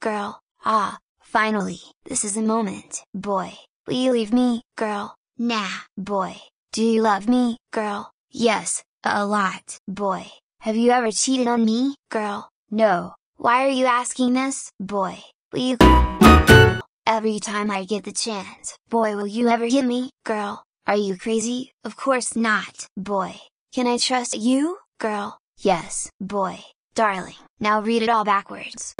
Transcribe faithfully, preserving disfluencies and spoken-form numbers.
Girl, ah, finally, this is a moment. Boy, will you leave me? Girl, nah. Boy, do you love me? Girl, yes, a lot. Boy, have you ever cheated on me? Girl, no. Why are you asking this? Boy, will you every time I get the chance? Boy, will you ever hit me? Girl, are you crazy? Of course not. Boy, can I trust you? Girl, yes. Boy, darling, now read it all backwards.